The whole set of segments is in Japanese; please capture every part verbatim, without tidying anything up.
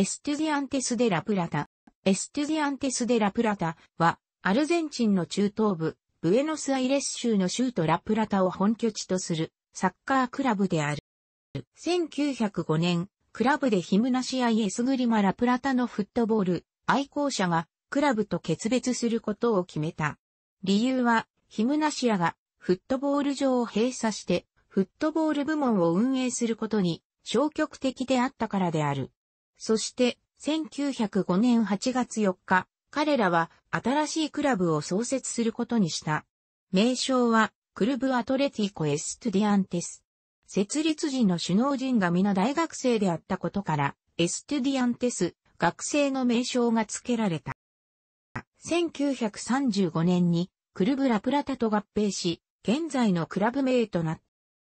エストゥディアンテス・デ・ラ・プラタ。エストゥディアンテス・デ・ラ・プラタは、アルゼンチンの中東部、ブエノスアイレス州の州都ラ・プラタを本拠地とするサッカークラブである。せんきゅうひゃくごねん、クラブでヒムナシア・イ・エスグリマ・ラ・プラタのフットボール愛好者がクラブと決別することを決めた。理由は、ヒムナシアがフットボール場を閉鎖して、フットボール部門を運営することに消極的であったからである。そして、せんきゅうひゃくごねんはちがつよっか、彼らは新しいクラブを創設することにした。名称は、クルブ・アトレティコ・エストゥディアンテス。設立時の首脳陣が皆大学生であったことから、エストゥディアンテス、学生の名称が付けられた。せんきゅうひゃくさんじゅうごねんに、クルブ・ラ・プラタと合併し、現在のクラブ名となっ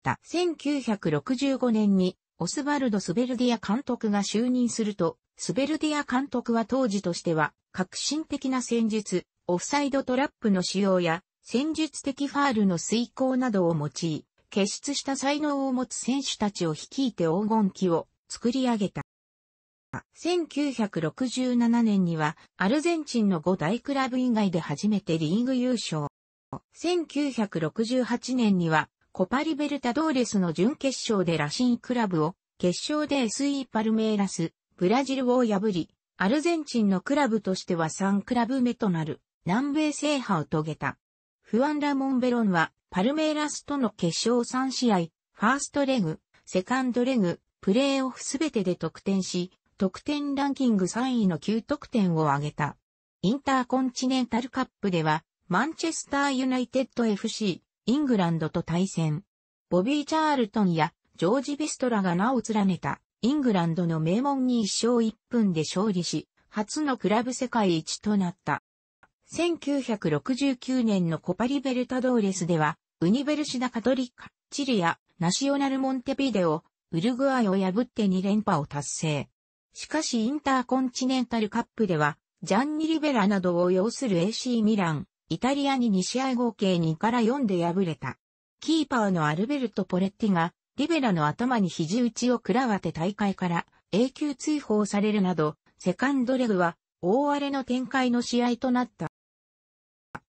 た。せんきゅうひゃくろくじゅうごねんに、オスバルド・スヴェルディア監督が就任すると、スヴェルディア監督は当時としては、革新的な戦術、オフサイドトラップの使用や、戦術的ファールの遂行などを用い、傑出した才能を持つ選手たちを率いて黄金期を作り上げた。せんきゅうひゃくろくじゅうななねんには、アルゼンチンのご大クラブ以外で初めてリーグ優勝。せんきゅうひゃくろくじゅうはちねんには、コパリベルタドーレスの準決勝でラシンクラブを、決勝で エスイー パルメイラス、ブラジルを破り、アルゼンチンのクラブとしてはさんクラブめとなる、南米制覇を遂げた。フアン・ラモン・ベロンは、パルメイラスとの決勝さんしあい、ファーストレグ、セカンドレグ、プレーオフすべてで得点し、得点ランキングさんいのきゅうとくてんを挙げた。インターコンチネンタルカップでは、マンチェスター・ユナイテッド エフシー、イングランドと対戦。ボビー・チャールトンやジョージ・ビストラが名を連ねたイングランドの名門にいっしょういっぷんで勝利し、初のクラブ世界一となった。せんきゅうひゃくろくじゅうきゅうねんのコパリベルタドーレスでは、ウニベルシダ・カトリカ、チリア、ナシオナル・モンテビデオ、ウルグアイを破ってにれんぱを達成。しかしインターコンチネンタルカップでは、ジャンニ・リベラなどを擁する エーシー ミラン、イタリアににしあい合計にからよんで敗れた。キーパーのアルベルト・ポレッティが、リベラの頭に肘打ちを食らわて大会から永久追放されるなど、セカンドレグは大荒れの展開の試合となった。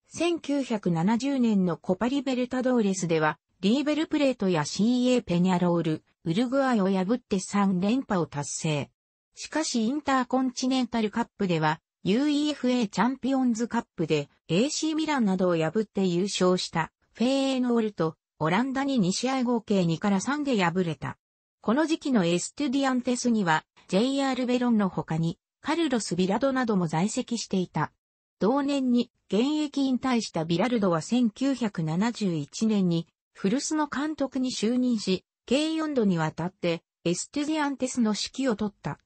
せんきゅうひゃくななじゅうねんのコパリベルタドーレスでは、リーベルプレートや シーエー ペニャロール、ウルグアイを破ってさんれんぱを達成。しかしインターコンチネンタルカップでは、ユーイーエフエー チャンピオンズカップで エーシー ミランなどを破って優勝したフェーノールとオランダににしあい合計にからさんで敗れた。この時期のエストゥディアンテスには ジェイアール ベロンの他にカルロス・ビラルドなども在籍していた。同年に現役引退したビラルドはせんきゅうひゃくななじゅういちねんに古巣の監督に就任し、計よんどにわたってエストゥディアンテスの指揮を取った。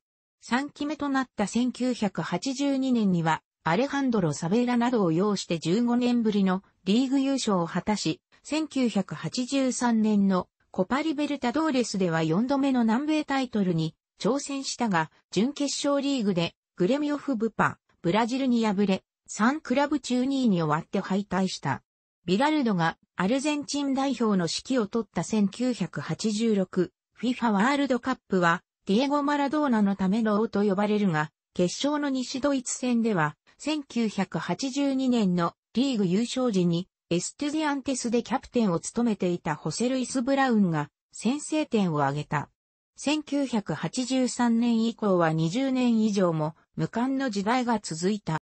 さんきめとなったせんきゅうひゃくはちじゅうにねんには、アレハンドロ・サベーラなどを擁してじゅうごねんぶりのリーグ優勝を果たし、せんきゅうひゃくはちじゅうさんねんのコパリベルタドーレスではよんどめの南米タイトルに挑戦したが、準決勝リーグでグレミオフ・ブパ、ブラジルに敗れ、さんクラブちゅうにいに終わって敗退した。ビラルドがアルゼンチン代表の指揮を取ったせんきゅうひゃくはちじゅうろく、FIFA ワールドカップは、ディエゴ・マラドーナのための王と呼ばれるが、決勝の西ドイツ戦では、せんきゅうひゃくはちじゅうにねんのリーグ優勝時に、エストゥディアンテスでキャプテンを務めていたホセ・ルイス・ブラウンが先制点を挙げた。せんきゅうひゃくはちじゅうさんねん以降はにじゅうねんいじょうも無冠の時代が続いた。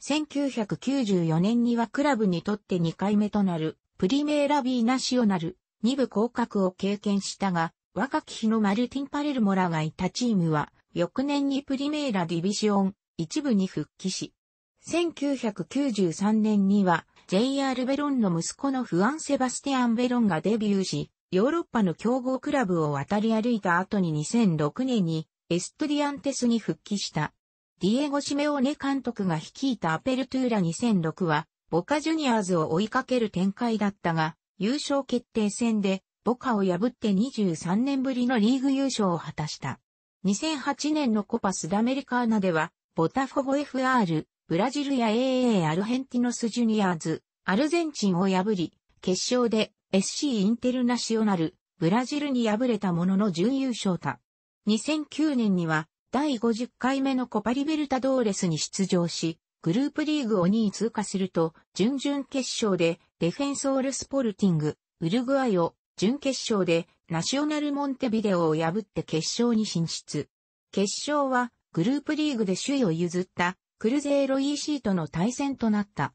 せんきゅうひゃくきゅうじゅうよねんにはクラブにとってにかいめとなるプリメーラ・ビー・ナシオナルにぶ降格を経験したが、若き日のマルティン・パレルモらがいたチームは、翌年にプリメイラディビシオン一部に復帰し、せんきゅうひゃくきゅうじゅうさんねんには ジェイアール ベロンの息子のフアン・セバスティアン・ベロンがデビューし、ヨーロッパの強豪クラブを渡り歩いた後ににせんろくねんにエストゥディアンテスに復帰した。ディエゴ・シメオーネ監督が率いたアペルトゥーラにせんろくは、ボカジュニアーズを追いかける展開だったが、優勝決定戦で、ボカを破ってにじゅうさんねんぶりのリーグ優勝を果たした。にせんはちねんのコパスダメリカーナでは、ボタフォゴ エフアール、ブラジルや エーエー アルヘンティノスジュニアーズ、アルゼンチンを破り、決勝で エスシー インテルナシオナル、ブラジルに敗れたものの準優勝だ。にせんきゅうねんには、だいごじゅっかいめのコパ・リベルタドーレスに出場し、グループリーグをにい通過すると、準々決勝でデフェンソールスポルティング、ウルグアイを、準決勝でナショナルモンテビデオを破って決勝に進出。決勝は、グループリーグで首位を譲った、クルゼーロ イーシー との対戦となった。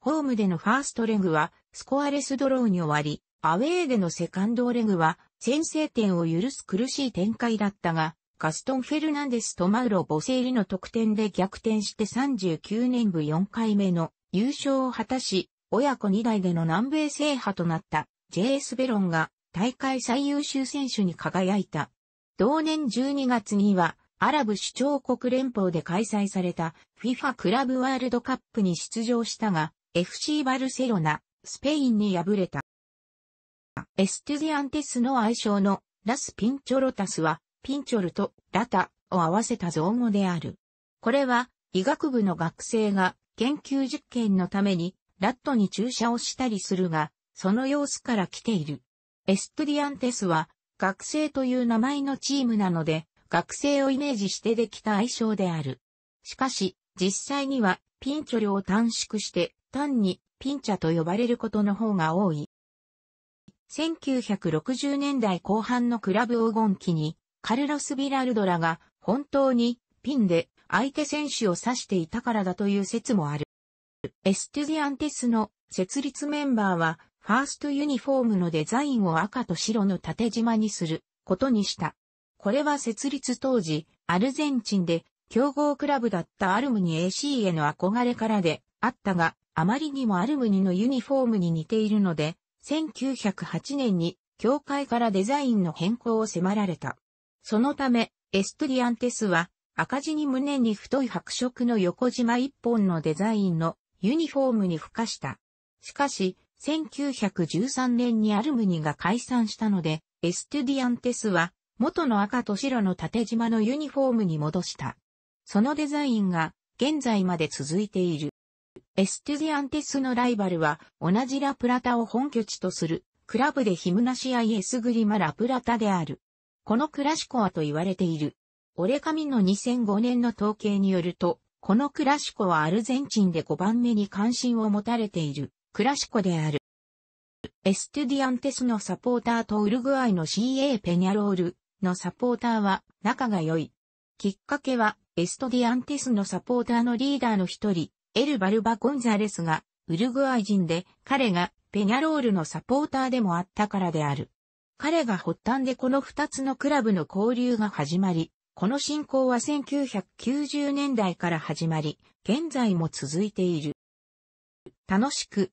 ホームでのファーストレグは、スコアレスドローに終わり、アウェーでのセカンドレグは、先制点を許す苦しい展開だったが、ガストン・フェルナンデスとマウロ・ボセーリの得点で逆転してさんじゅうきゅうねん部よんかいめの優勝を果たし、親子にだいでの南米制覇となった、ジェイエス ベロンが大会最優秀選手に輝いた。同年じゅうにがつには、アラブ首長国連邦で開催された フィファ クラブワールドカップに出場したが、エフシー バルセロナ、スペインに敗れた。エステュディアンテスの愛称のラス・ピンチョロタスは、ピンチョルとラタを合わせた造語である。これは医学部の学生が研究実験のためにラットに注射をしたりするが、その様子から来ている。エストゥディアンテスは学生という名前のチームなので、学生をイメージしてできた愛称である。しかし、実際にはピンチョルを短縮して単にピンチャと呼ばれることの方が多い。せんきゅうひゃくろくじゅうねんだいこう半のクラブ黄金期に、カルロス・ビラルドラが本当にピンで相手選手を指していたからだという説もある。エステュディアンテスの設立メンバーはファーストユニフォームのデザインを赤と白の縦縞にすることにした。これは設立当時アルゼンチンで強豪クラブだったアルムニ エーシー への憧れからであったが、あまりにもアルムニのユニフォームに似ているので、せんきゅうひゃくはちねんに協会からデザインの変更を迫られた。そのため、エストゥディアンテスは、赤地に胸に太い白色の横縞一本のデザインのユニフォームに付加した。しかし、せんきゅうひゃくじゅうさんねんにアルムニが解散したので、エストゥディアンテスは、元の赤と白の縦縞のユニフォームに戻した。そのデザインが、現在まで続いている。エストゥディアンテスのライバルは、同じラプラタを本拠地とする、クラブでヒムナシアイエスグリマラプラタである。このクラシコはと言われている。オレカミのにせんごねんの統計によると、このクラシコはアルゼンチンでごばんめに関心を持たれているクラシコである。エストゥディアンテスのサポーターとウルグアイの シーエー ペニャロールのサポーターは仲が良い。きっかけはエストゥディアンテスのサポーターのリーダーの一人、エルバルバ・ゴンザレスがウルグアイ人で彼がペニャロールのサポーターでもあったからである。彼が発端でこの二つのクラブの交流が始まり、この進行はせんきゅうひゃくきゅうじゅうねんだいから始まり、現在も続いている。楽しく